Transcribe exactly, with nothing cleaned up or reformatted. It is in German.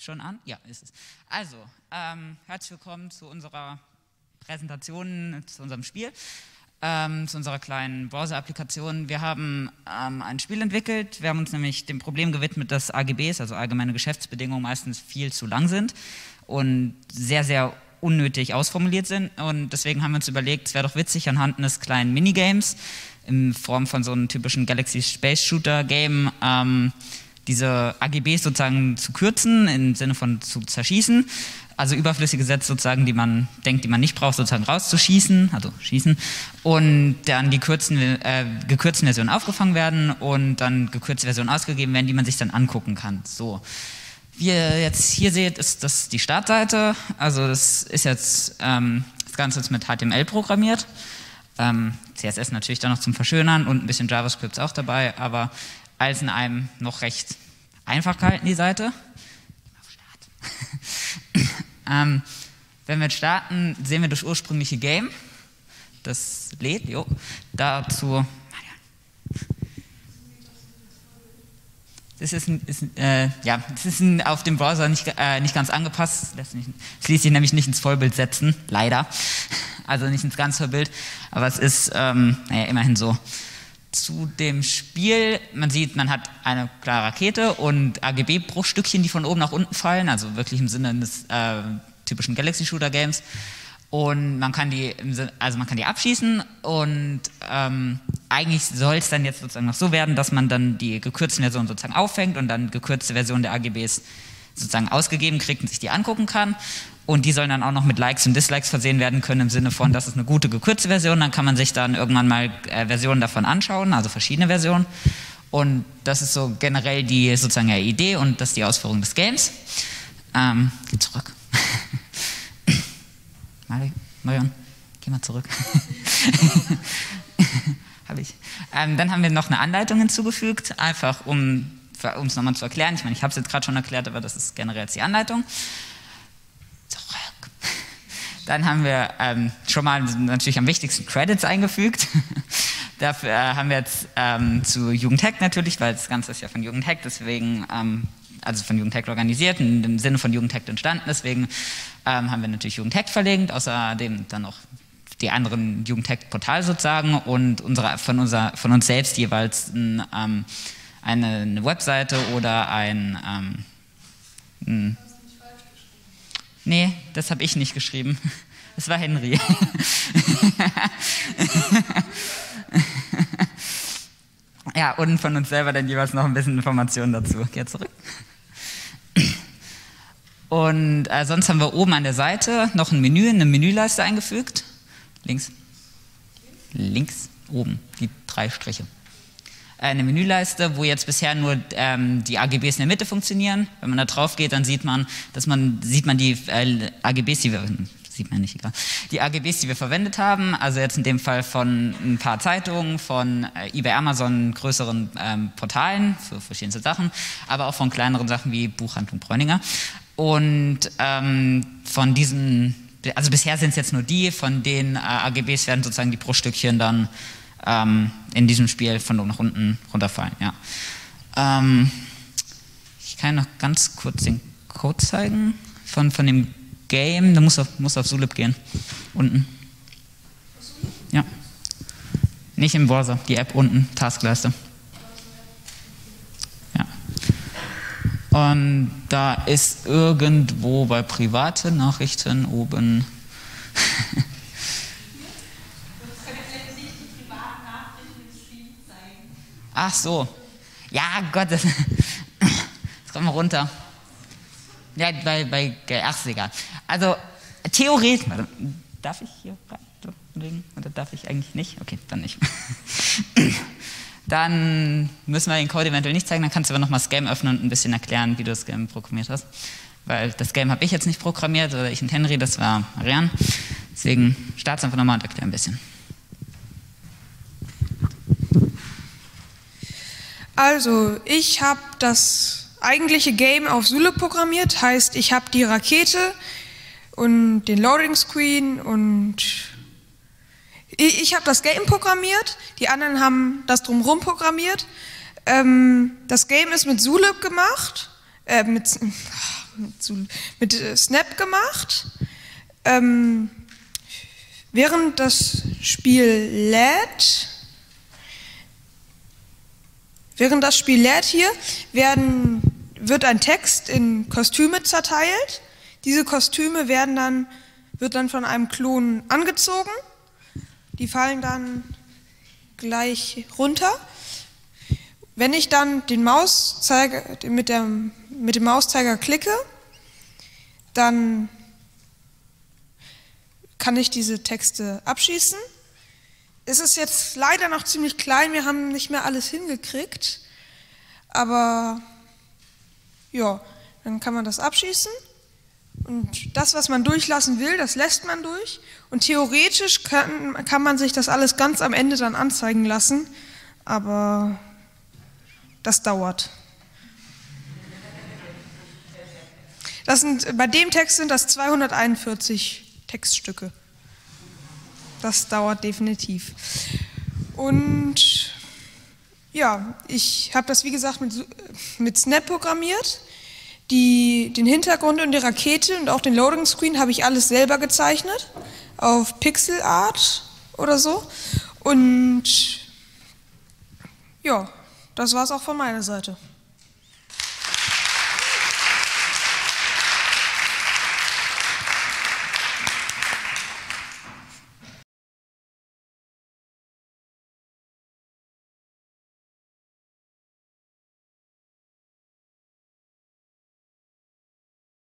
Schon an? Ja, ist es. Also, ähm, herzlich willkommen zu unserer Präsentation, zu unserem Spiel, ähm, zu unserer kleinen Browser-Applikation. Wir haben ähm, ein Spiel entwickelt. Wir haben uns nämlich dem Problem gewidmet, dass A G Bs, also allgemeine Geschäftsbedingungen, meistens viel zu lang sind und sehr, sehr unnötig ausformuliert sind. Und deswegen haben wir uns überlegt, es wäre doch witzig, anhand eines kleinen Minigames in Form von so einem typischen Galaxy Space Shooter Game, ähm, diese A G Bs sozusagen zu kürzen, im Sinne von zu zerschießen, also überflüssige Sätze sozusagen, die man denkt, die man nicht braucht, sozusagen rauszuschießen, also schießen, und dann die kürzen, äh, gekürzten Versionen aufgefangen werden und dann gekürzte Versionen ausgegeben werden, die man sich dann angucken kann. So, wie ihr jetzt hier seht, ist das die Startseite, also das ist jetzt, ähm, das Ganze ist mit H T M L programmiert, ähm, C S S natürlich dann noch zum Verschönern und ein bisschen JavaScript auch dabei, aber als in einem noch recht einfach gehalten, die Seite. ähm, wenn wir jetzt starten, sehen wir das ursprüngliche Game. Das lädt, jo. Dazu. Das ist, ein, ist ein, äh, ja, das ist ein, auf dem Browser nicht, äh, nicht ganz angepasst. Das ließ sich nämlich nicht ins Vollbild setzen, leider. Also nicht ins ganze Vollbild, aber es ist ähm, naja, immerhin so. Zu dem Spiel, man sieht, man hat eine klare Rakete und A G B-Bruchstückchen, die von oben nach unten fallen, also wirklich im Sinne des äh, typischen Galaxy-Shooter-Games. Und man kann die, also man kann die abschießen und ähm, eigentlich soll es dann jetzt sozusagen noch so werden, dass man dann die gekürzten Versionen sozusagen auffängt und dann gekürzte Versionen der A G Bs sozusagen ausgegeben kriegt und sich die angucken kann. Und die sollen dann auch noch mit Likes und Dislikes versehen werden können, im Sinne von, das ist eine gute, gekürzte Version, dann kann man sich dann irgendwann mal äh, Versionen davon anschauen, also verschiedene Versionen. Und das ist so generell die sozusagen ja, Idee und das ist die Ausführung des Games. Ähm, geh zurück. Marian, geh mal zurück. Habe ich. Ähm, dann haben wir noch eine Anleitung hinzugefügt, einfach um es nochmal zu erklären. Ich meine, ich habe es jetzt gerade schon erklärt, aber das ist generell jetzt die Anleitung. Dann haben wir ähm, schon mal natürlich am wichtigsten Credits eingefügt. Dafür äh, haben wir jetzt ähm, zu Jugend hackt natürlich, weil das Ganze ist ja von Jugend hackt, deswegen, ähm, also von Jugend hackt organisiert, in dem Sinne von Jugend hackt entstanden, deswegen ähm, haben wir natürlich Jugend hackt verlinkt, außerdem dann noch die anderen Jugend hackt Portale sozusagen und unsere, von, unser, von uns selbst jeweils ein, ähm, eine, eine Webseite oder ein... Ähm, ein Nee, das habe ich nicht geschrieben. Das war Henry. Ja, und von uns selber dann jeweils noch ein bisschen Informationen dazu. Geh zurück. Und äh, sonst haben wir oben an der Seite noch ein Menü, eine Menüleiste eingefügt. Links. Links oben, die drei Striche. Eine Menüleiste, wo jetzt bisher nur ähm, die A G Bs in der Mitte funktionieren. Wenn man da drauf geht, dann sieht man, dass man sieht man die äh, A G Bs, die wir sieht man nicht, egal. Die A G Bs, die wir verwendet haben, also jetzt in dem Fall von ein paar Zeitungen, von äh, eBay, Amazon, größeren ähm, Portalen für verschiedene Sachen, aber auch von kleineren Sachen wie Buchhandlung Bräuninger. Und ähm, von diesen, also bisher sind es jetzt nur die, von den äh, A G Bs werden sozusagen die Bruchstückchen dann in diesem Spiel von oben nach unten runterfallen. Ja. Ähm, ich kann noch ganz kurz den Code zeigen von, von dem Game. Da muss auf, muss auf Zulip gehen. Unten. Ja. Nicht im Browser, die App unten, Taskleiste. Ja. Und da ist irgendwo bei private Nachrichten oben. Ach so. Ja, Gott. Das, das kommt mal runter. Ja, bei, bei ach, ist egal. Also, theoretisch. Warte, darf ich hier reinlegen? Oder darf ich eigentlich nicht? Okay, dann nicht. Dann müssen wir den Code eventuell nicht zeigen. Dann kannst du aber nochmal das Game öffnen und ein bisschen erklären, wie du das Game programmiert hast. Weil das Game habe ich jetzt nicht programmiert, oder ich und Henry, das war Marian. Deswegen start's einfach nochmal und erklär ein bisschen. Also, ich habe das eigentliche Game auf Zulip programmiert, heißt, ich habe die Rakete und den Loading Screen und ich, ich habe das Game programmiert, die anderen haben das drumherum programmiert. Ähm, das Game ist mit Zulip gemacht, äh, mit, mit Snap gemacht. Ähm, während das Spiel lädt, während das Spiel lädt hier, werden, wird ein Text in Kostüme zerteilt. Diese Kostüme werden dann, wird dann von einem Klon angezogen. Die fallen dann gleich runter. Wenn ich dann den Mauszeiger, mit, der, mit dem Mauszeiger klicke, dann kann ich diese Texte abschießen. Es ist jetzt leider noch ziemlich klein, wir haben nicht mehr alles hingekriegt, aber ja, dann kann man das abschießen. Und das, was man durchlassen will, das lässt man durch. Und theoretisch kann, kann man sich das alles ganz am Ende dann anzeigen lassen, aber das dauert. Das sind, bei dem Text sind das zweihunderteinundvierzig Textstücke. Das dauert definitiv. Und ja, ich habe das wie gesagt mit, mit Snap programmiert. Die, den Hintergrund und die Rakete und auch den Loading Screen habe ich alles selber gezeichnet, auf Pixelart oder so. Und ja, das war es auch von meiner Seite.